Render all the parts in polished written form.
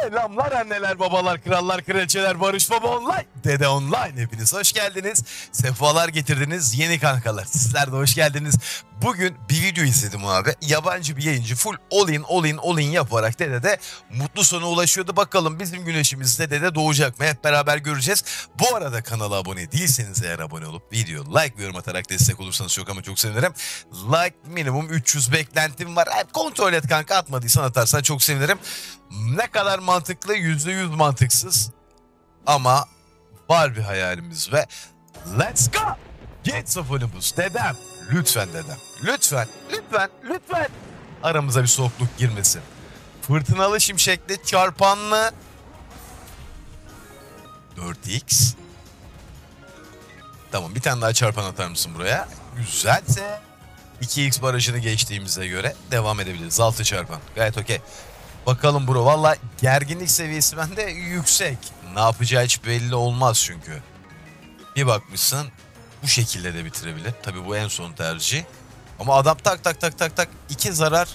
Selamlar anneler, babalar, krallar, kraliçeler, Barış Baba Online, Dede Online. Hepiniz hoş geldiniz. Sefalar getirdiniz yeni kankalar. Sizler de hoş geldiniz. Bugün bir video izledim abi. Yabancı bir yayıncı full all in yaparak Dede'de mutlu sona ulaşıyordu. Bakalım bizim güneşimiz Dede'de doğacak mı? Hep beraber göreceğiz. Bu arada kanala abone değilseniz eğer abone olup video, like ve yorum atarak destek olursanız çok ama çok sevinirim. Like minimum 300 beklentim var. Hep kontrol et kanka, atmadıysan atarsan çok sevinirim. Ne kadar mantıklı, %100 mantıksız ama var bir hayalimiz ve let's go! Gençofonumuz dedem, lütfen dedem, lütfen aramıza bir soğukluk girmesin. Fırtınalı, şimşekli, çarpanlı 4x. Tamam, bir tane daha çarpan atar mısın buraya? Güzelse 2x barajını geçtiğimize göre devam edebiliriz. 6 çarpan gayet okey. Bakalım bro, valla gerginlik seviyesi bende yüksek. Ne yapacağı hiç belli olmaz çünkü. Bir bakmışsın bu şekilde de bitirebilir. Tabi bu en son tercih. Ama adam tak tak iki zarar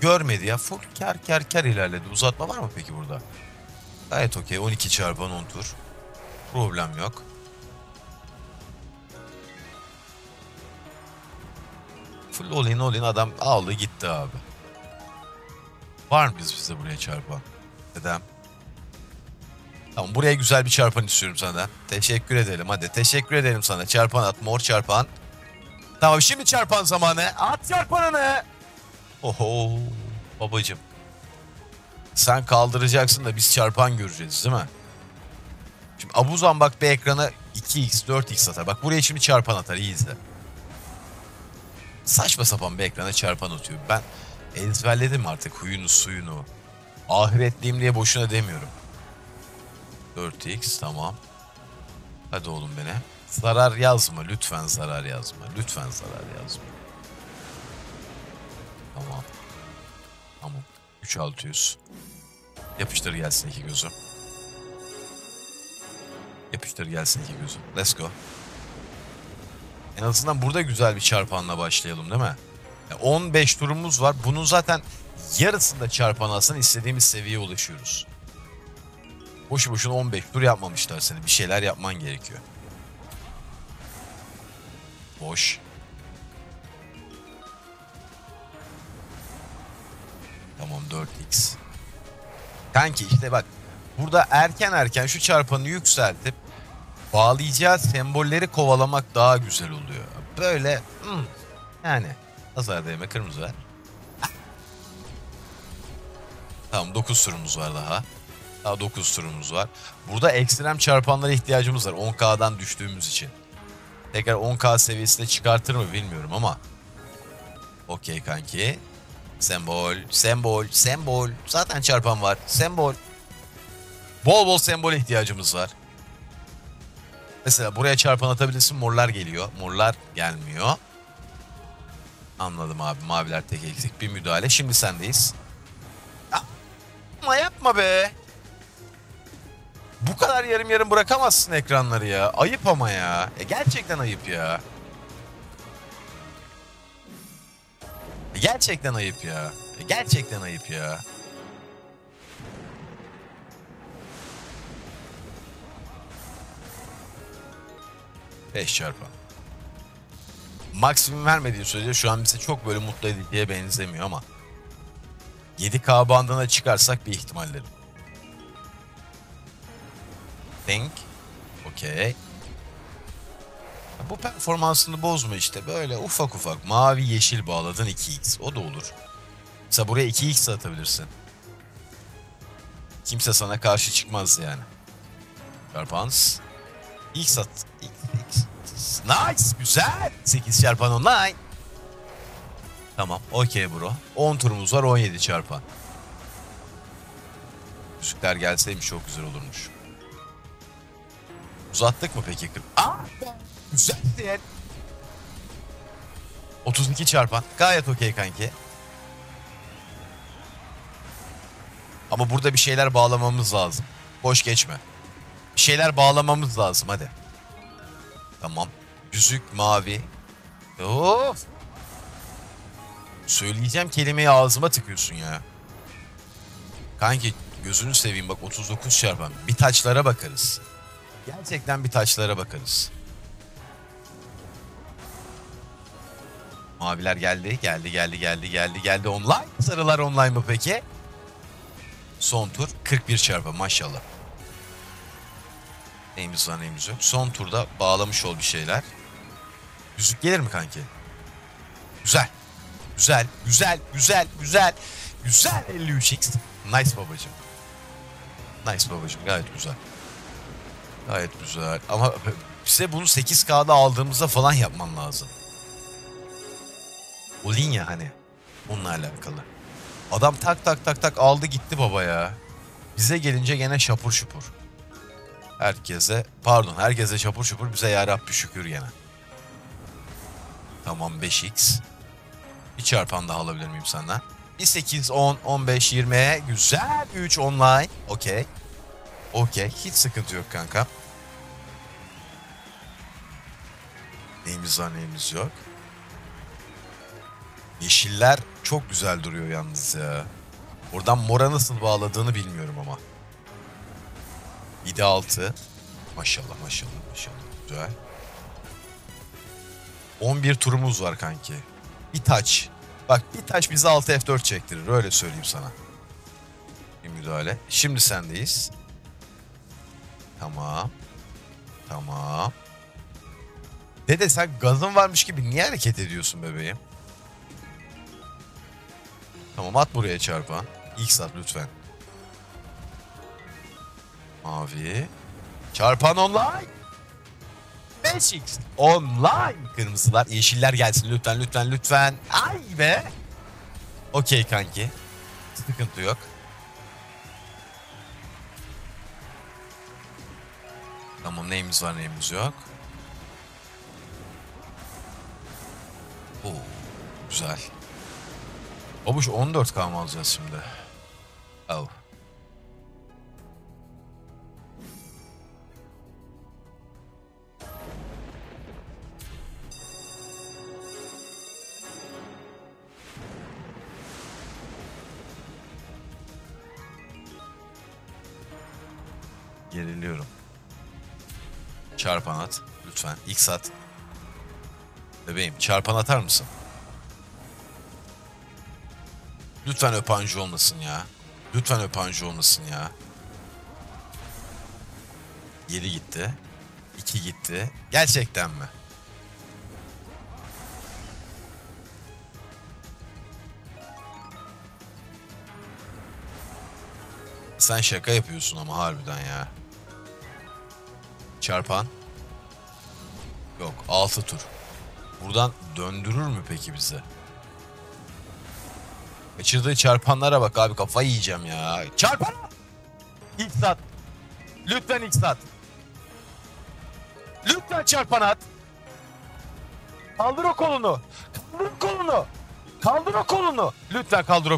görmedi ya. Full kar ilerledi. Uzatma var mı peki burada? Gayet okey. 12 çarpan 10 tur. Problem yok. Full all in adam aldı gitti abi. Var mı bize buraya çarpan? Dedem. Tamam, buraya güzel bir çarpan istiyorum sana. Teşekkür edelim, hadi teşekkür edelim sana. Çarpan at, mor çarpan. Tamam, şimdi çarpan zamanı. At çarpanını. Oho babacım. Sen kaldıracaksın da biz çarpan göreceğiz değil mi? Şimdi abuzan bak, bir ekrana 2x 4x atar. Bak buraya şimdi çarpan atar, iyi izle. Saçma sapan bir ekrana çarpan atıyor. Ben ezberledim artık huyunu suyunu. Ahiretliyim diye boşuna demiyorum. 4x tamam. Hadi oğlum beni. Zarar yazma lütfen, zarar yazma. Lütfen zarar yazma. Tamam. Tamam. 3600. Yapıştır gelsin iki gözüm. Yapıştır gelsin iki gözüm. Let's go. En azından burada güzel bir çarpanla başlayalım değil mi? 15 turumuz var. Bunun zaten yarısında çarpan alsan istediğimiz seviyeye ulaşıyoruz. Boşu boşuna 15 tur yapmamışlar seni. Bir şeyler yapman gerekiyor. Boş. Tamam 4x. Kanki işte bak. Burada erken şu çarpanı yükseltip bağlayacağı sembolleri kovalamak daha güzel oluyor. Böyle yani... Azar değme, kırmızı ver. Tamam 9 turumuz var daha. Daha 9 turumuz var. Burada ekstrem çarpanlara ihtiyacımız var 10K'dan düştüğümüz için. Tekrar 10K seviyesine çıkartır mı bilmiyorum ama. Okey kanki. Sembol. Zaten çarpan var. Sembol. Bol sembole ihtiyacımız var. Mesela buraya çarpan atabilirsin, morlar geliyor. Morlar gelmiyor. Anladım abi. Maviler tek eksik. Bir müdahale. Şimdi sendeyiz. Yapma be. Bu kadar yarım bırakamazsın ekranları ya. Ayıp ama ya. Gerçekten ayıp ya. Gerçekten ayıp ya. Beş çarpan. Maksimum vermediği sürece şu an bize çok böyle mutlu edildiğe benzemiyor ama 7K bandına çıkarsak bir ihtimalleri. Think. Okey. Bu performansını bozma işte. Böyle ufak mavi yeşil bağladın 2x. O da olur. Mesela buraya 2x atabilirsin. Kimse sana karşı çıkmaz yani. Çarpans. X at. X. Nice, güzel. 8 çarpan online. Tamam, okey bro. 10 turumuz var, 17 çarpan. Müzikler gelseymiş çok güzel olurmuş. Uzattık mı peki? Güzel değil. 32 çarpan. Gayet okey kanki. Ama burada bir şeyler bağlamamız lazım. Boş geçme. Bir şeyler bağlamamız lazım, hadi. Tamam. Yüzük mavi. Of. Söyleyeceğim kelimeyi ağzıma tıkıyorsun ya. Kanki Gözünü seveyim bak 39 çarpan. Bir taçlara bakarız. Gerçekten bir taçlara bakarız. Maviler geldi. Online. Sarılar online mı peki? Son tur 41 çarpan maşallah. Neyimiz var neyimiz yok. Son turda bağlamış ol bir şeyler. Yüzük gelir mi kanki? Güzel 53x. Nice babacığım. Gayet güzel. Ama size bunu 8K'da aldığımızda falan yapmam lazım. O linya hani. Onunla alakalı. Adam tak aldı gitti baba ya. Bize gelince gene şapur şupur. Herkese şapur şupur, bize yarabbi şükür gene. Tamam 5x. Bir çarpan daha alabilir miyim senden? Bir 8, 10, 15, 20. Güzel. 3 online. Okey. Hiç sıkıntı yok kanka. Neyimiz var neyimiz yok. Yeşiller çok güzel duruyor yalnız ya. Oradan mora nasıl bağladığını bilmiyorum ama. 7, 6. Maşallah. Güzel. 11 turumuz var kanki. Bir taç. Bak bir taç bize 6 F4 çektirir. Öyle söyleyeyim sana. Bir müdahale. Şimdi sendeyiz. Tamam. Dede sen gazın varmış gibi niye hareket ediyorsun bebeğim? Tamam at buraya çarpan. X at lütfen. Mavi. Çarpan online. 5x. Online. Kırmızılar, yeşiller gelsin lütfen. Ay be. Okey kanki. Sıkıntı yok. Tamam neyimiz var neyimiz yok. Oo, güzel. Babuş 14K mı alacağız şimdi? Oh. Geriliyorum. Çarpan at. Lütfen. X at. Bebeğim çarpan atar mısın? Lütfen öpancı olmasın ya. 7 gitti. 2 gitti. Gerçekten mi? Sen şaka yapıyorsun ama harbiden ya. Çarpan. Yok 6 tur. Buradan döndürür mü peki bizi? Kaçırdığı çarpanlara bak abi, kafayı yiyeceğim ya. Çarpan! X at. Lütfen X at. Lütfen çarpan at. Kaldır o kolunu. Lütfen kaldır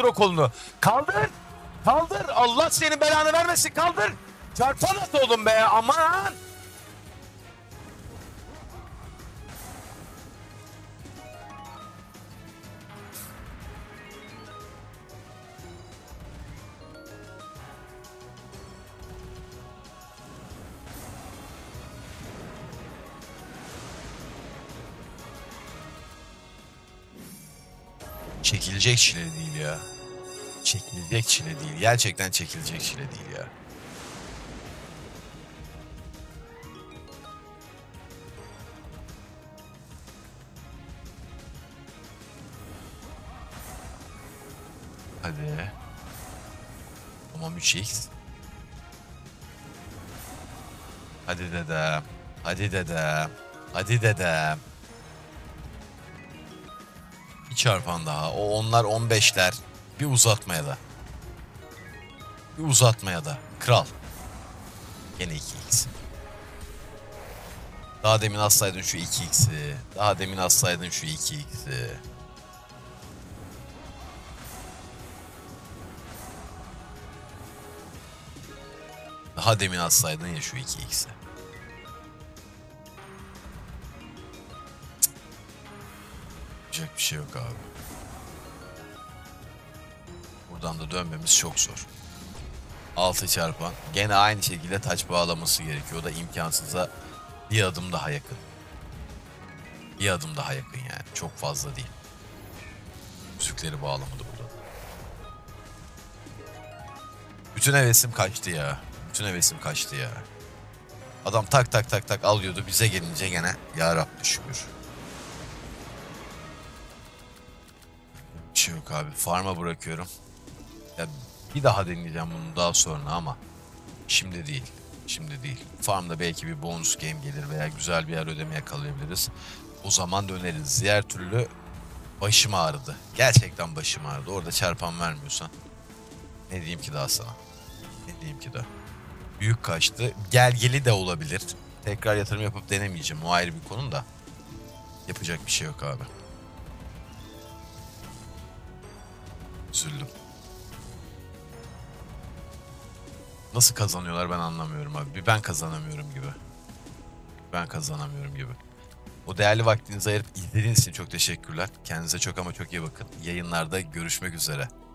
o kolunu. Kaldır. Allah senin belanı vermesin. Kaldır. Çarpan at oğlum be. Aman. Çekilecek çile değil ya. Gerçekten çekilecek çile değil ya. Hadi. Tamam 3x. Hadi dedem. Çarpan daha. O onlar 15'ler. Bir uzatmaya da. Kral. Yine 2x. Daha demin atsaydın şu 2x'i. Bir şey yok abi. Burada buradan da dönmemiz çok zor. Altı çarpan. Gene aynı şekilde taç bağlaması gerekiyor. O da imkansıza bir adım daha yakın. Bir adım daha yakın yani. Çok fazla değil. Müzükleri bağlamadı burada. Bütün hevesim kaçtı ya. Bütün hevesim kaçtı ya. Adam tak tak tak tak alıyordu. Bize gelince gene yarabbim şükür. Bir şey yok abi. Farm'a bırakıyorum. Ya bir daha deneyeceğim bunu daha sonra ama şimdi değil. Şimdi değil. Farm'da belki bir bonus game gelir veya güzel bir yer ödeme yakalayabiliriz. O zaman döneriz. Diğer türlü başım ağrıdı. Gerçekten başım ağrıdı. Orada çarpan vermiyorsan ne diyeyim ki daha sana? Ne diyeyim ki daha? Büyük kaçtı. Gelgeli de olabilir. Tekrar yatırım yapıp denemeyeceğim. O ayrı bir konu da. Yapacak bir şey yok abi. Üzüldüm. Nasıl kazanıyorlar ben anlamıyorum abi. Bir ben kazanamıyorum gibi. Ben kazanamıyorum gibi. O değerli vaktinizi ayırıp izlediğiniz için çok teşekkürler. Kendinize çok ama çok iyi bakın. Yayınlarda görüşmek üzere.